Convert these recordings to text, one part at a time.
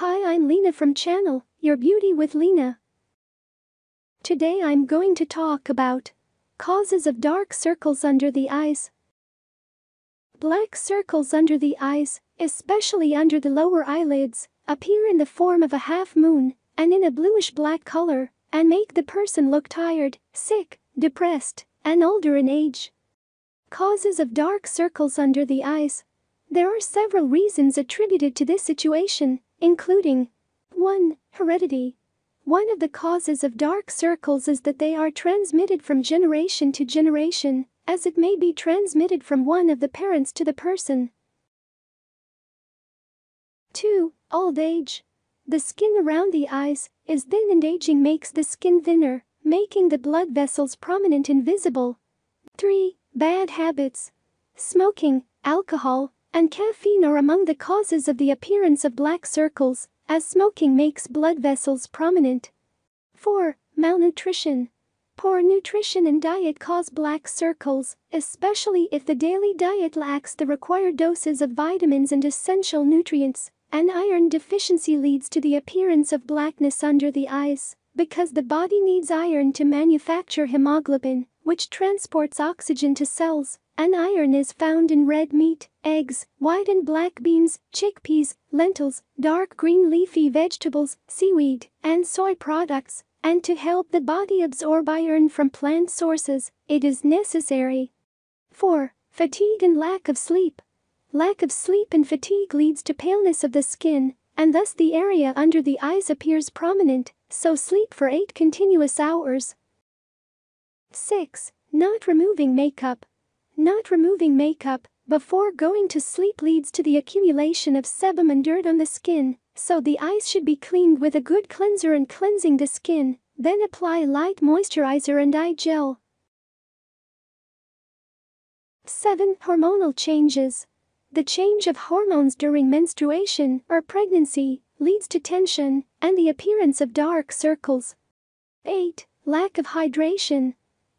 Hi, I'm Lena from channel Your Beauty with Lena. Today I'm going to talk about causes of dark circles under the eyes. Black circles under the eyes, especially under the lower eyelids, appear in the form of a half moon and in a bluish-black color and make the person look tired, sick, depressed, and older in age. Causes of dark circles under the eyes. There are several reasons attributed to this situation, including 1. Heredity. One of the causes of dark circles is that they are transmitted from generation to generation, as it may be transmitted from one of the parents to the person. 2. Old age. The skin around the eyes is thin and aging makes the skin thinner, making the blood vessels prominent and visible. 3. Bad habits. Smoking, alcohol, and caffeine are among the causes of the appearance of black circles, as smoking makes blood vessels prominent. 4. Malnutrition. Poor nutrition and diet cause black circles, especially if the daily diet lacks the required doses of vitamins and essential nutrients, and iron deficiency leads to the appearance of blackness under the eyes, because the body needs iron to manufacture hemoglobin, which transports oxygen to cells, and iron is found in red meat, eggs, white and black beans, chickpeas, lentils, dark green leafy vegetables, seaweed, and soy products, and to help the body absorb iron from plant sources, it is necessary. 4. Fatigue and lack of sleep. Lack of sleep and fatigue leads to paleness of the skin, and thus the area under the eyes appears prominent, so sleep for 8 continuous hours. 6. Not removing makeup. Not removing makeup before going to sleep leads to the accumulation of sebum and dirt on the skin, so the eyes should be cleaned with a good cleanser and cleansing the skin, then apply light moisturizer and eye gel. 7. Hormonal changes. The change of hormones during menstruation or pregnancy leads to tension and the appearance of dark circles. 8. Lack of hydration.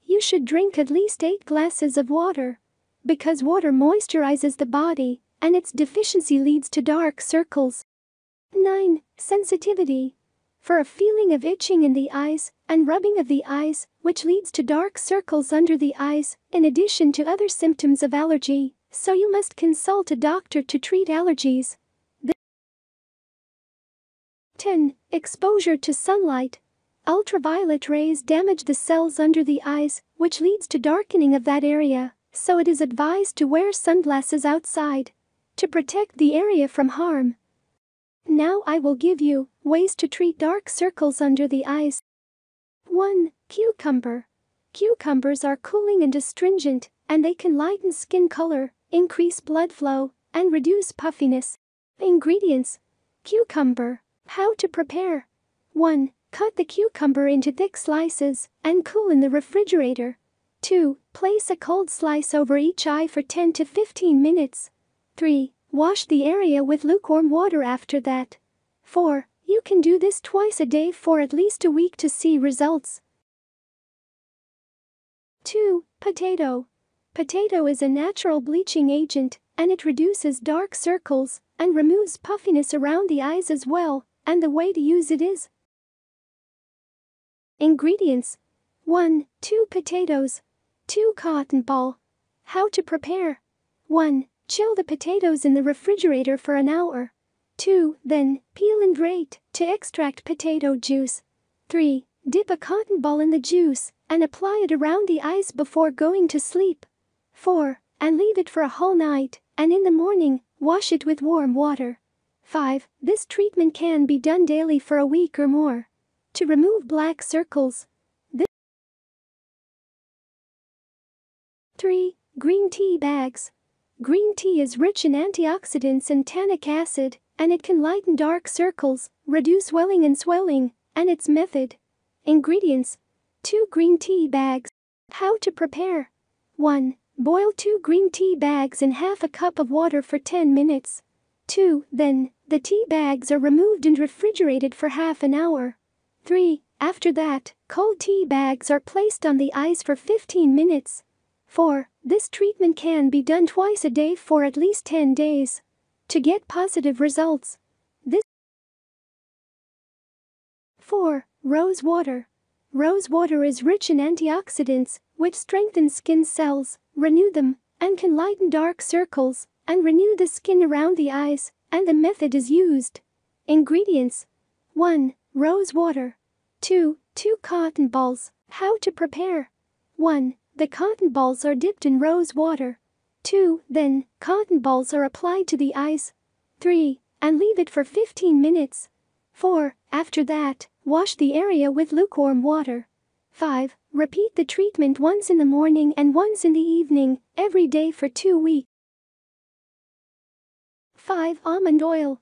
You should drink at least 8 glasses of water, because water moisturizes the body, and its deficiency leads to dark circles. 9. Sensitivity. For a feeling of itching in the eyes and rubbing of the eyes, which leads to dark circles under the eyes, in addition to other symptoms of allergy, so you must consult a doctor to treat allergies. 10. Exposure to sunlight. Ultraviolet rays damage the cells under the eyes, which leads to darkening of that area, so it is advised to wear sunglasses outside to protect the area from harm. Now I will give you ways to treat dark circles under the eyes. 1. Cucumber. Cucumbers are cooling and astringent, and they can lighten skin color, increase blood flow, and reduce puffiness. Ingredients. Cucumber. How to prepare. 1. Cut the cucumber into thick slices and cool in the refrigerator. 2. Place a cold slice over each eye for 10 to 15 minutes. 3. Wash the area with lukewarm water after that. 4. You can do this twice a day for at least a week to see results. 2. Potato. Potato is a natural bleaching agent, and it reduces dark circles and removes puffiness around the eyes as well, and the way to use it is. Ingredients. 1. 2 potatoes. 2 cotton ball. How to prepare. 1. Chill the potatoes in the refrigerator for an hour. 2. Then, peel and grate to extract potato juice. 3. Dip a cotton ball in the juice and apply it around the eyes before going to sleep. 4. And leave it for a whole night, and in the morning, wash it with warm water. 5. This treatment can be done daily for a week or more. To remove black circles. 3. Green tea bags. Green tea is rich in antioxidants and tannic acid, and it can lighten dark circles, reduce welling and swelling, and its method. Ingredients. 2 green tea bags. How to prepare. 1. Boil 2 green tea bags in half a cup of water for 10 minutes. 2. Then, the tea bags are removed and refrigerated for half an hour. 3. After that, cold tea bags are placed on the eyes for 15 minutes. 4. This treatment can be done twice a day for at least 10 days. To get positive results. 4. Rose water. Rose water is rich in antioxidants, which strengthen skin cells, renew them, and can lighten dark circles, and renew the skin around the eyes, and the method is used. Ingredients: 1. Rose water. 2. 2 cotton balls. How to prepare. 1. The cotton balls are dipped in rose water. 2. Then, cotton balls are applied to the eyes. 3. And leave it for 15 minutes. 4. After that, wash the area with lukewarm water. 5. Repeat the treatment once in the morning and once in the evening, every day for 2 weeks. 5. Almond oil.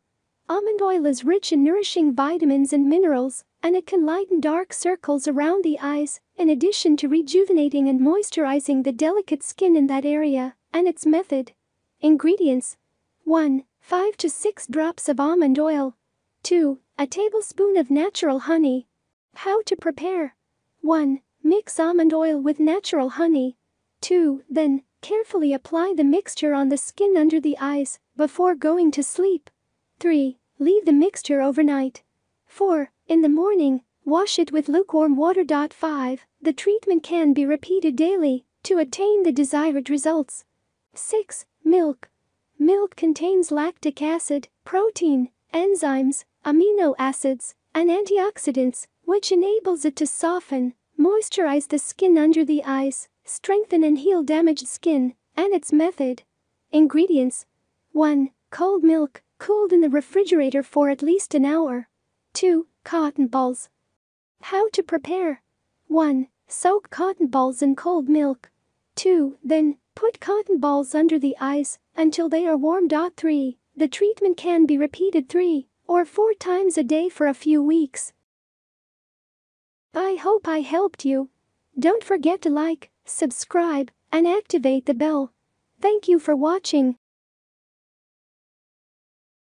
Almond oil is rich in nourishing vitamins and minerals, and it can lighten dark circles around the eyes, in addition to rejuvenating and moisturizing the delicate skin in that area, and its method. Ingredients: 1. 5 to 6 drops of almond oil. 2. A tablespoon of natural honey. How to prepare. 1. Mix almond oil with natural honey. 2. Then, carefully apply the mixture on the skin under the eyes, before going to sleep. 3. Leave the mixture overnight. 4. In the morning, wash it with lukewarm water. 5. The treatment can be repeated daily to attain the desired results. 6. Milk. Milk contains lactic acid, protein, enzymes, amino acids, and antioxidants, which enables it to soften, moisturize the skin under the eyes, strengthen and heal damaged skin, and its method. Ingredients: 1. Cold milk, cooled in the refrigerator for at least an hour. 2. Cotton balls. How to prepare. 1. Soak cotton balls in cold milk. 2. Then, put cotton balls under the eyes until they are warm. 3. The treatment can be repeated 3 or 4 times a day for a few weeks. I hope I helped you. Don't forget to like, subscribe, and activate the bell. Thank you for watching.